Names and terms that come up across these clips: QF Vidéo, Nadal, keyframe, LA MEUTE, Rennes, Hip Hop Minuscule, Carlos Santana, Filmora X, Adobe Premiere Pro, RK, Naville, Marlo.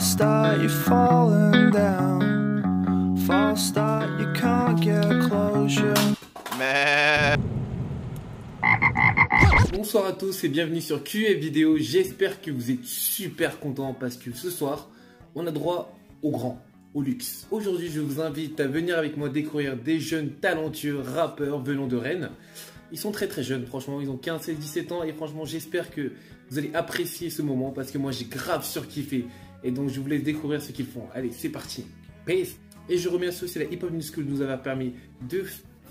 start, you're falling down. False start, you can't get closure. Mais... Bonsoir à tous et bienvenue sur QF Vidéo. J'espère que vous êtes super contents parce que ce soir, on a droit au grand, au luxe. Aujourd'hui, je vous invite à venir avec moi découvrir des jeunes talentueux rappeurs venant de Rennes. Ils sont très jeunes, franchement, ils ont 15, 16, 17 ans et franchement, j'espère que vous allez apprécier ce moment parce que moi, j'ai grave surkiffé et donc je vous laisse découvrir ce qu'ils font. Allez, c'est parti. Peace. Et je remercie aussi la Hip Hop Minuscule de nous avoir permis de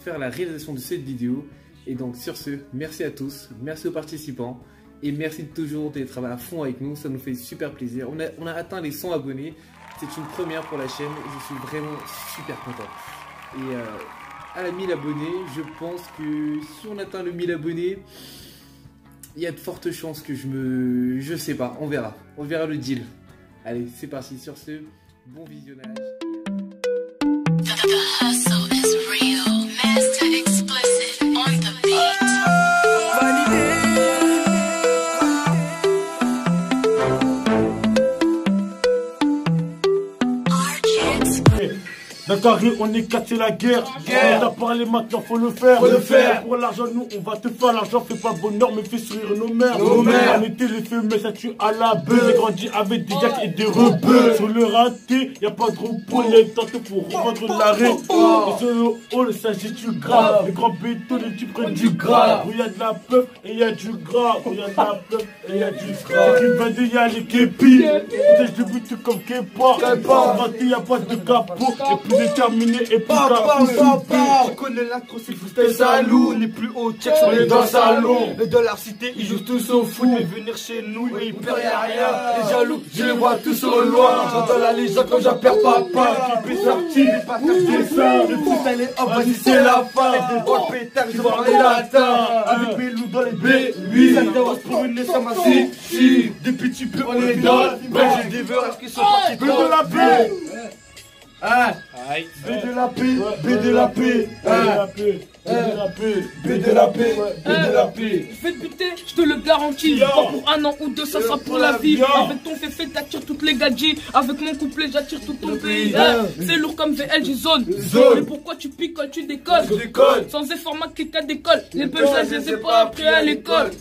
faire la réalisation de cette vidéo. Et donc sur ce, merci à tous, merci aux participants et merci de toujours télétravailler à fond avec nous, ça nous fait super plaisir. On a atteint les 100 abonnés, c'est une première pour la chaîne et je suis vraiment super content. Et à la 1000 abonnés, je pense que si on atteint le 1000 abonnés, il y a de fortes chances que je sais pas, on verra le deal. Allez, c'est parti sur ce, bon visionnage. Dans ta rue, on est cassé la guerre. On t'a parlé maintenant, faut le faire. Pour l'argent, nous, on va te faire. L'argent fait pas bonheur, mais fait sourire nos mères. On était les feux, mais ça tue à la bœuf. J'ai grandi avec des jacks et des rebeux. Sur le raté, y'a pas de repos. Les tentes pour revendre de l'arrêt. Et sur le hall, ça s'agit du grave. Les grands bétons, les types prennent du grave. Où y'a de la peuf et y'a du gras. Où y'a de la peuf et y'a du gras. Qui va dire, y'a les képis. Je débute comme Kepa. Sur raté, y'a pas de capot. Déterminé et papa, on connaît la crosse, il faut se salou. Les plus hauts checks sont les dans le salon. Les dollars cités, ils jouent tous au fou. Mais venir chez nous, ils perdent rien. Les jaloux, je les vois tous au loin. J'entends la légende quand j'appelle papa. Qui peut sortir, mais pas faire des seins. Le putain, les hommes, vas-y, c'est la fin. Des droits pétards, je vois les latins. Avec mes loups dans les B8. Ça dérosse pour une laisse à ma city. Depuis tu peux, on est dans la fibre. Je dévore, qu'ils sont partis dans la paix. Hein? B de la P, B de la P, B de la P, B de la P. Je vais te buter, je te le garantis. Pas pour un an ou deux, ça sera pour la vie. Avec ton féfé, t'attires toutes les gadgets. Avec mon couplet, j'attire tout ton pays. C'est lourd comme VL, j'ai zone. Mais pourquoi tu picoles, tu décolles? Sans effort, ma clique à décolle. Les peuples, je les ai pas appris à l'école.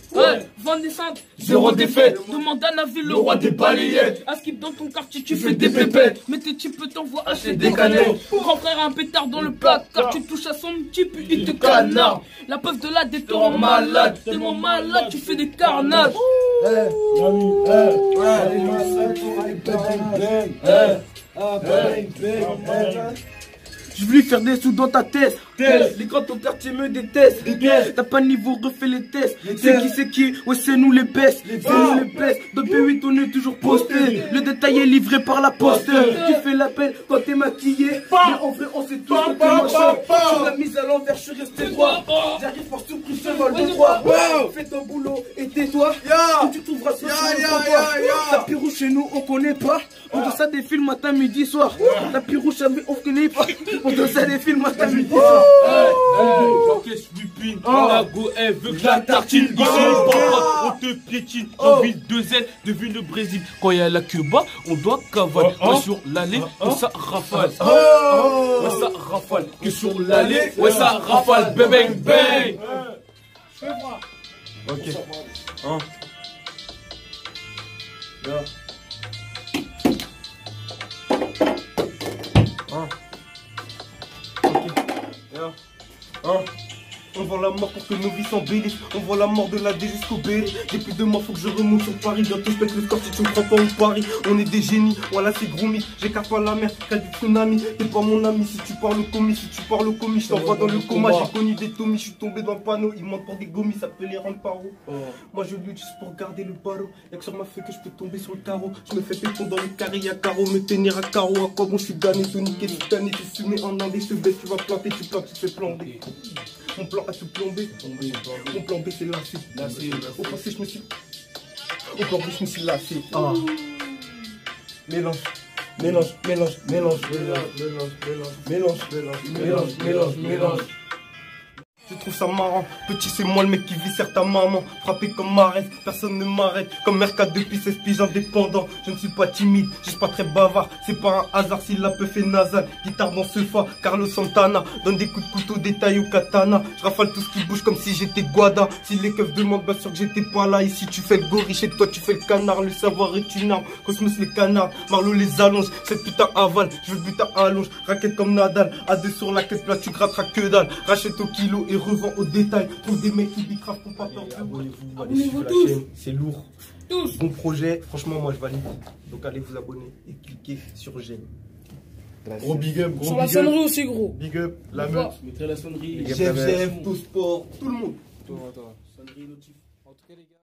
Vendescente, zéro défaite. Demande à Naville, le roi des balayettes. À skip dans ton quartier, tu fais des pépettes. Mais tes types t'envoient acheter des canettes. Grand frère, un pétard dans le placard. Tu touches à son type, il te canard. La preuve de la détourne malade. Tellement malade, tu fais des carnages. Je voulais faire des sous dans ta tête. Les grands de ton quartier me détestent. T'as pas de niveau, refais les tests. C'est qui? Ouais, c'est nous les baisses. Dans B8, on est toujours posté. Le détail est livré par la poste. Tu fais l'appel quand t'es maquillé. Mais en vrai, on s'est tous fait machin. Sur la mise à l'envers, je suis resté droit. J'arrive par surprise, je vole de droit. Fais ton boulot et tais-toi. Quand tu trouveras ce soir, tapis rouge chez nous, on connaît pas. On doit ça des films matin, midi, soir. Tapis rouge, on connaît pas. On doit ça des films matin, midi, soir. J'encaisse Lupine, la go, elle veut que la tartine. Ici on te piétine, en ville de Z, devine le Brésil. Quand il y a la Cuba, on doit cavaler. Ouais sur l'allée, ouais ça rafale. Ouais ça rafale, que sur l'allée, ouais ça rafale. Bang bang. Ok. Hein. On voit la mort pour que nos vies s'embellissent. On voit la mort de la D jusqu'au B. J'ai plus de morts, faut que je remonte sur Paris. Bientôt je pète le score si tu me prends pas au Paris. On est des génies, voilà c'est groomy. J'écarte pas la mer, t'as du tsunami. T'es pas mon ami, si tu parles au commis. Je t'envoie dans le coma. J'ai connu des tomis, je suis tombé dans le panneau. Ils mentent pour des gommis, ça peut les rendre paro. Moi je lutte juste pour garder le barreau. Y'a que sur ma feuille que je peux tomber sur le carreau. Je me fais péton dans le carré, y'a carreau. Me tenir à carreau, à quoi bon je suis damné. Soniqué, titané, tu fumé en indé. Je te baisse, tu vas planter, tu plantes, tu te fais planter. Mon plan A se plombé, mon plan B c'est lassé. Au plan C je me suis... lassé. Mélange. Je trouve ça marrant, petit c'est moi le mec qui viscère ta maman. Frappé comme Marès, personne ne m'arrête. Comme RK depuis 16 piges indépendant. Je ne suis pas timide, juste pas très bavard. C'est pas un hasard si la peu fait Nadal. Guitare dans ce fa, Carlos Santana. Donne des coups de couteau, des tailles au katana. Je rafale tout ce qui bouge comme si j'étais Guada. Si les keufs demandent, bien sûr que j'étais pas là. Ici tu fais le gorille, chez toi tu fais le canard. Le savoir est une arme, Cosmos les canards. Marlo les allonge, cette putain avale. Je veux le butin allonge, raquette comme Nadal. A deux sur la quête, là tu gratteras que dalle. Rachète au kilo et revend au détail. Trouve des mecs qui bicravent pour pas perdre. Abonnez-vous, allez suivre la chaîne, c'est lourd. Tous. Bon projet, franchement moi je valide. Donc allez vous abonner et cliquez sur j'aime. Gros big up, gros sur big la sonnerie aussi gros. Big up, la meute. Mettez la sonnerie. GFGF, tout sport, tout le monde. Sonnerie, notif. En tout cas les gars.